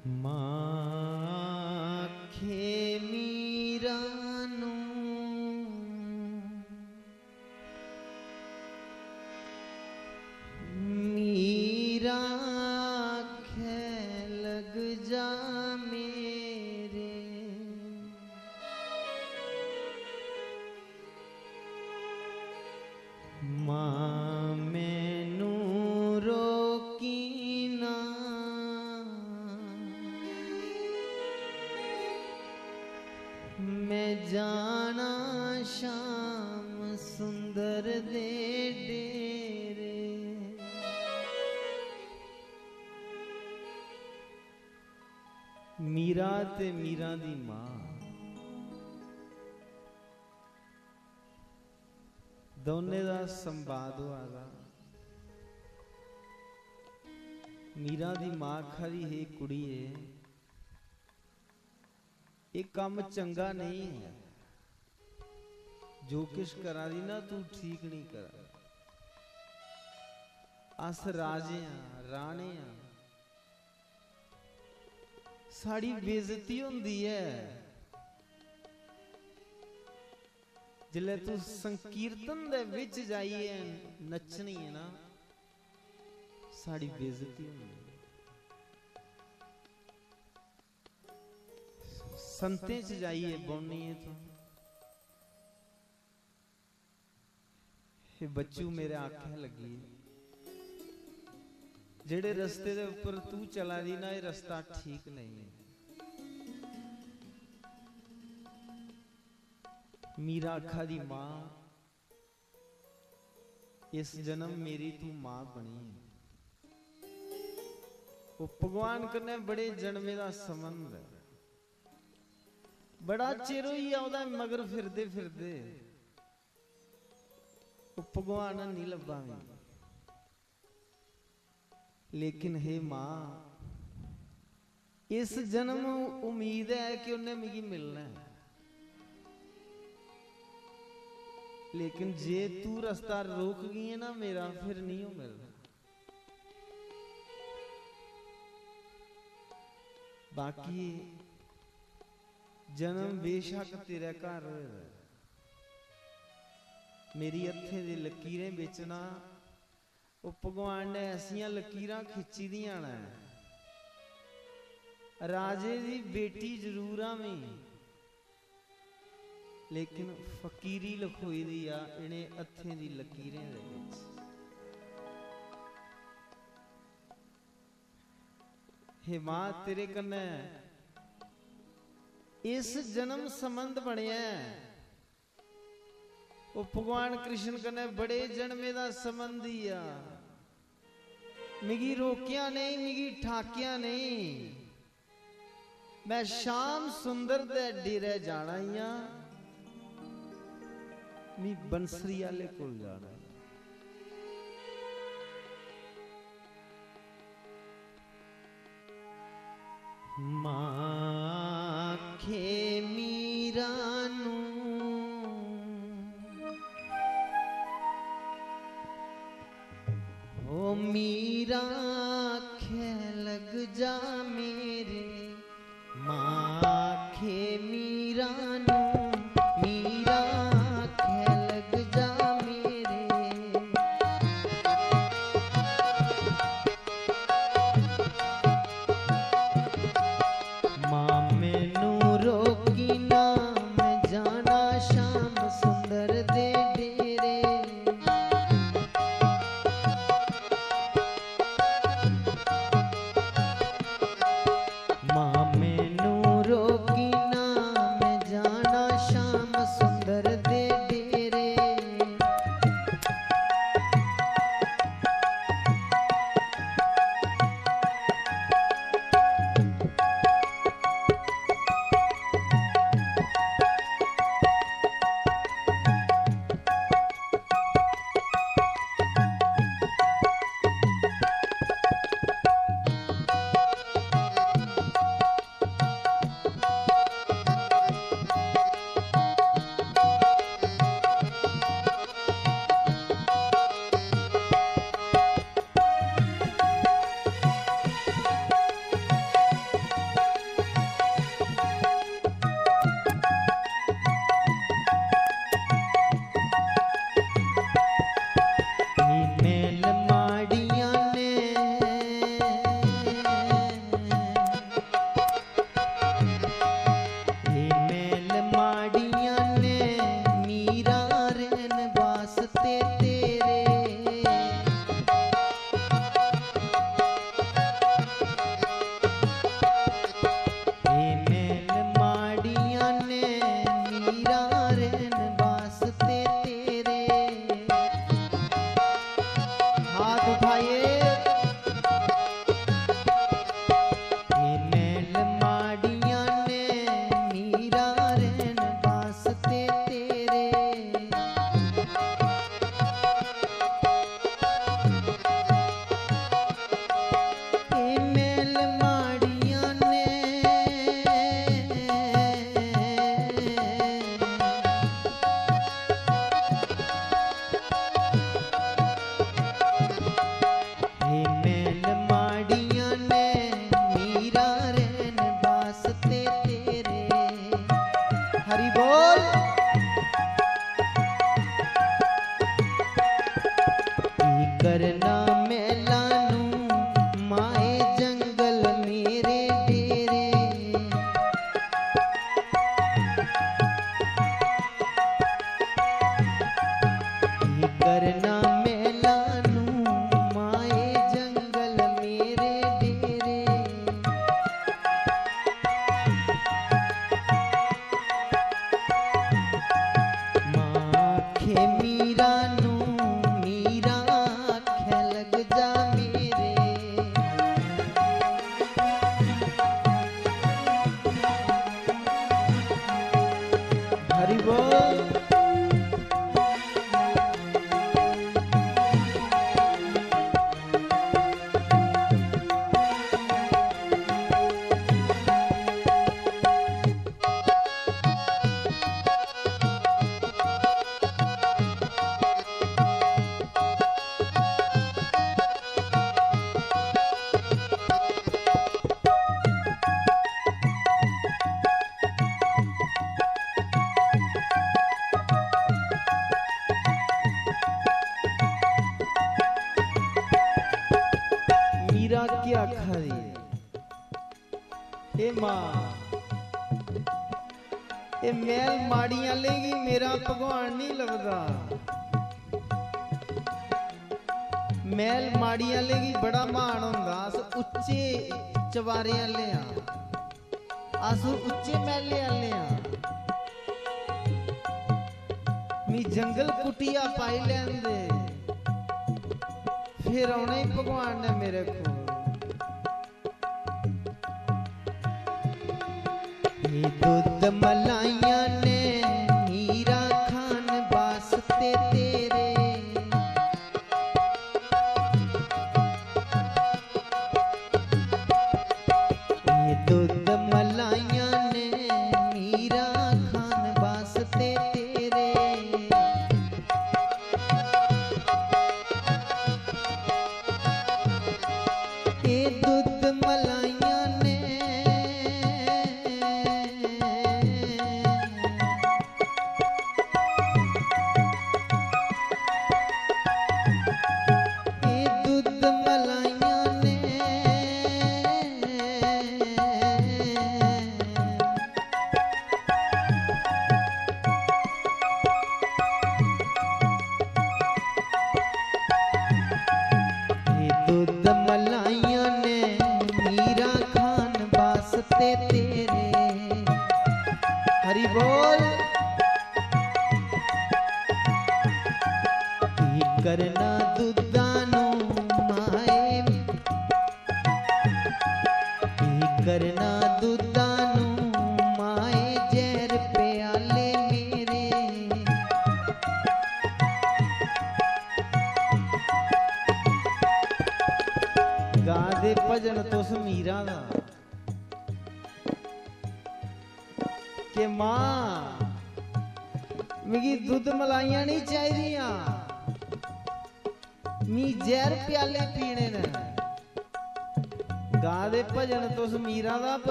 माखे मीरा नो मीरा खे लग जा मेरे माँ मैनू रोकी ना मैं जाना शाम सुंदर दे डेरे मीरा ते मीरा दी मां दोने दा संवाद होआ दा। मीरा दी मां खरी है कुड़ी है एक काम चंगा नहीं है जो किश करा दी ना तू ठीक नहीं करा। अस राजे राणे साड़ी बेइज्जती होंदी है जिले तू संकीर्तन दे विच जाइए नचनी है ना साड़ी बेइज्जती होंदी है। संतें च जाइए बोनी है तू बच्चू मेरे आंखें लगी जेड़े रस्ते दे उपर तू चला रही ना ये रास्ता ठीक नहीं है। मीरा आखा दी मां इस जन्म मेरी तू मां बनी वो भगवान कन्ने बड़े जन्मे दा संबंध है बड़ा चिर ही आउंदा मगर फिरदे फिरदे भगवान नहीं लभा लेकिन हे मां इस जन्म उम्मीद है कि उन्हें मिगी मिलना है। लेकिन जे तू रास्ता रोक गई है ना मेरा फिर नहीं हो मिलना। बाकी जन्म बेशक तेरे घर मेरी हत्थे दे लकीरें बेचना वो भगवान ने ऐसिया लकीरां खिंची दियां ने राजे दी बेटी जरूर आवीं लेकिन फकीरी लखोई दी आ इन्हें हत्थे दी लकीरें दे विच। हे मां तेरे कन्नै इस जन्म संबंध बनिया वो भगवान कृष्ण कन्नै बड़े जन्मे दा संबंध ही आ। मिगी रोकिया नहीं मिगी ठाकिया नहीं मैं शाम सुंदर दे डेरे जाना ही आ मी बंसरी आले कोल जाना। मां आखे मीरा नू ओ मीरा आखे लग जा मेरे मां आखे मीरा नू मीरा आखे लग जा मां मैनू रोकी ना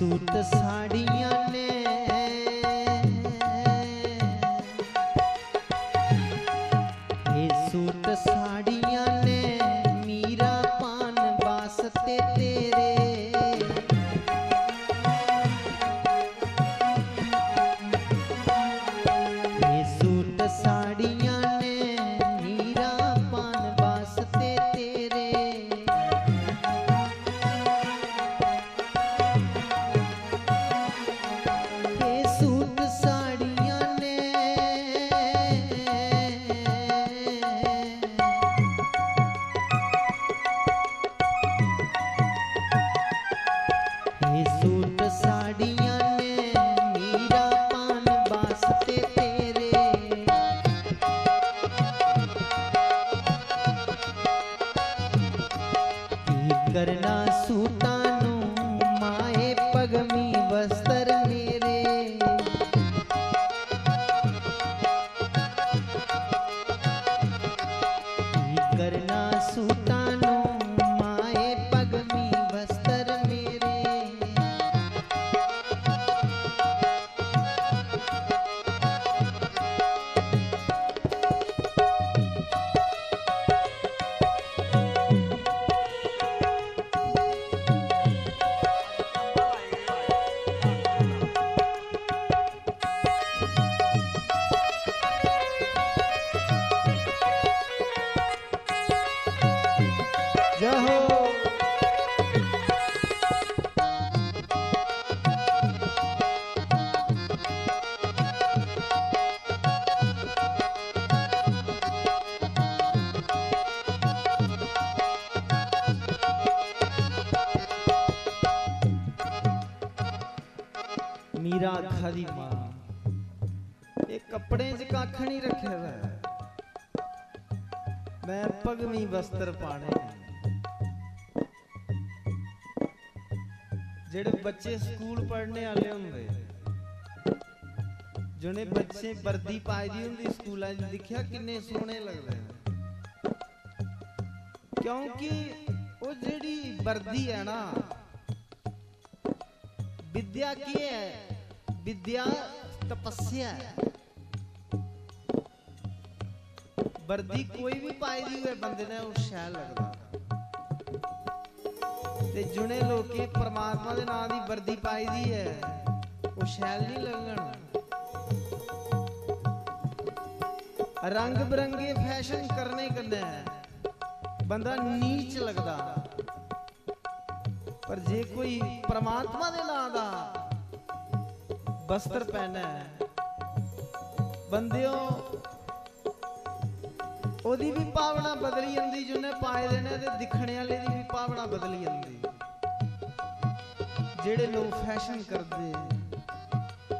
सूत साड़ियां ने ये सूत साड़ियां ने मीरा पान वास्ते तेरे ये सूत साड़ियां ने मीरा पान वास्ते तेरे करना सूतानू माए पगमी वस्तर मेरे करना सूतानू माए पगमी वस्तर मेरे मीरा खादी मां एक कपड़े च कख नहीं रखे मैं पगमी वस्त्र पाने जेड़े बच्चे स्कूल पढ़ने वाले होंगे जिन्हें बच्चे वर्दी पाई दी होंगी स्कूल दिखा किन्ने सोहने लगते हैं क्योंकि वो जेड़ी वर्दी है ना विद्या की है विद्या तपस्या वर्दी कोई भी पाई दी हुए बंदे ने उस शैल लगता ते जुने लोके परमात्मा दे नाम दी वर्दी पाई दी है उस शैल नहीं लगना रंग बिरंगे फैशन करने कन्नै बंदा नीच लगदा पर जे कोई परमात्मा दे नाम दा वस्त्र पहना है बंदियों ओदी भी भावना बदली जाती जिन्हें पाए देने ते दिखने वाले दी भी भावना बदली जाती जेड़े लोग फैशन करते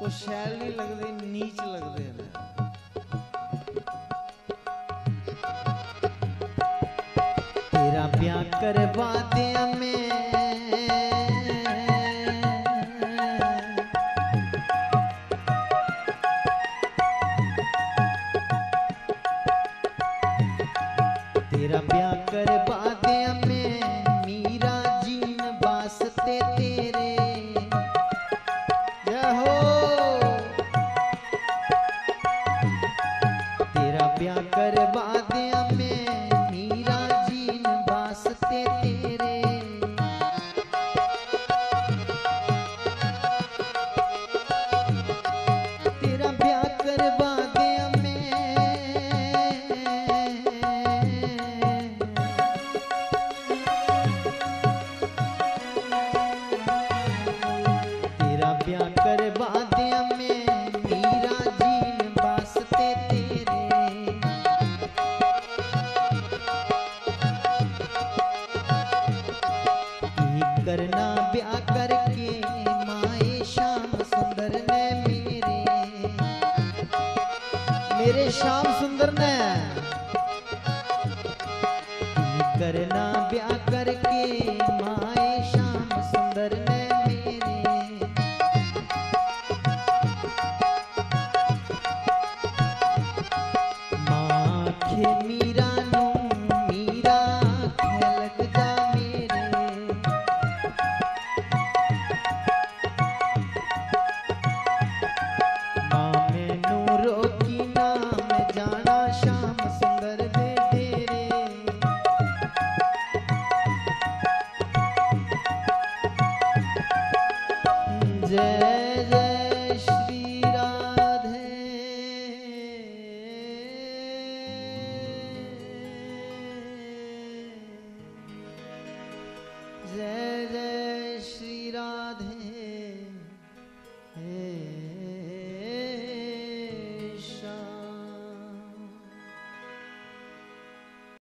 वो शैल नहीं लगते नीच लगते हैं तेरा ब्याह करवा दिया मैं तेरा ब्याह करवा दिया मैं मीरा जीन वास्ते तेरे जहो तेरा ब्याह करवा दिया मैं मीरा जीन वास्ते तेरे तेरा ब्याह करवा करना ब्याह करके माए श्याम सुंदर ने मेरे मेरे श्याम सुंदर ने करना ब्याह करके माए श्याम सुंदर ने मेरे मां के मीरा जय।